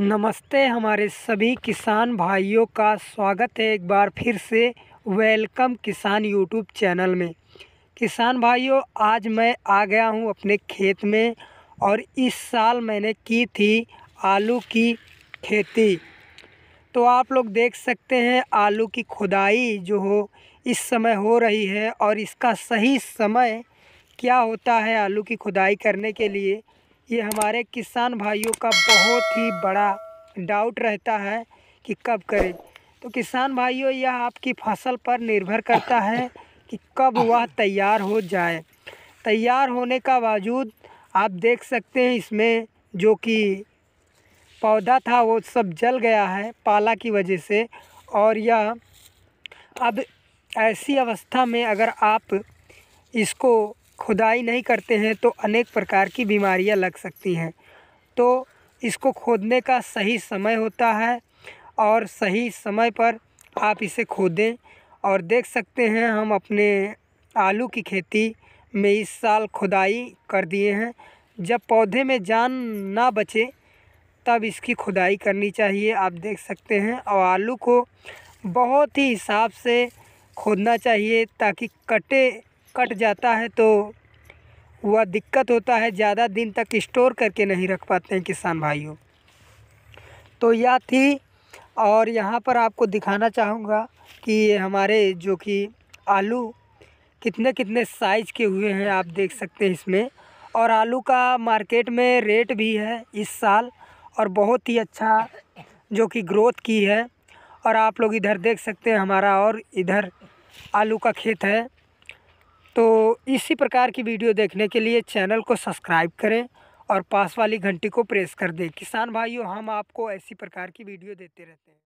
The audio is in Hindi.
नमस्ते हमारे सभी किसान भाइयों का स्वागत है एक बार फिर से वेलकम किसान यूट्यूब चैनल में। किसान भाइयों, आज मैं आ गया हूं अपने खेत में और इस साल मैंने की थी आलू की खेती। तो आप लोग देख सकते हैं आलू की खुदाई जो हो इस समय हो रही है और इसका सही समय क्या होता है आलू की खुदाई करने के लिए, ये हमारे किसान भाइयों का बहुत ही बड़ा डाउट रहता है कि कब करें। तो किसान भाइयों, यह आपकी फसल पर निर्भर करता है कि कब वह तैयार हो जाए। तैयार होने का बावजूद आप देख सकते हैं इसमें जो कि पौधा था वो सब जल गया है पाला की वजह से, और यह अब ऐसी अवस्था में अगर आप इसको खुदाई नहीं करते हैं तो अनेक प्रकार की बीमारियां लग सकती हैं। तो इसको खोदने का सही समय होता है और सही समय पर आप इसे खोदें। और देख सकते हैं हम अपने आलू की खेती में इस साल खुदाई कर दिए हैं। जब पौधे में जान ना बचे तब इसकी खुदाई करनी चाहिए, आप देख सकते हैं। और आलू को बहुत ही हिसाब से खोदना चाहिए ताकि कट जाता है तो वह दिक्कत होता है, ज़्यादा दिन तक स्टोर करके नहीं रख पाते हैं किसान भाइयों। तो यह थी, और यहाँ पर आपको दिखाना चाहूँगा कि ये हमारे जो कि आलू कितने कितने साइज़ के हुए हैं, आप देख सकते हैं इसमें। और आलू का मार्केट में रेट भी है इस साल और बहुत ही अच्छा जो कि ग्रोथ की है। और आप लोग इधर देख सकते हैं हमारा और इधर आलू का खेत है। तो इसी प्रकार की वीडियो देखने के लिए चैनल को सब्सक्राइब करें और पास वाली घंटी को प्रेस कर दें। किसान भाइयों, हम आपको ऐसी प्रकार की वीडियो देते रहते हैं।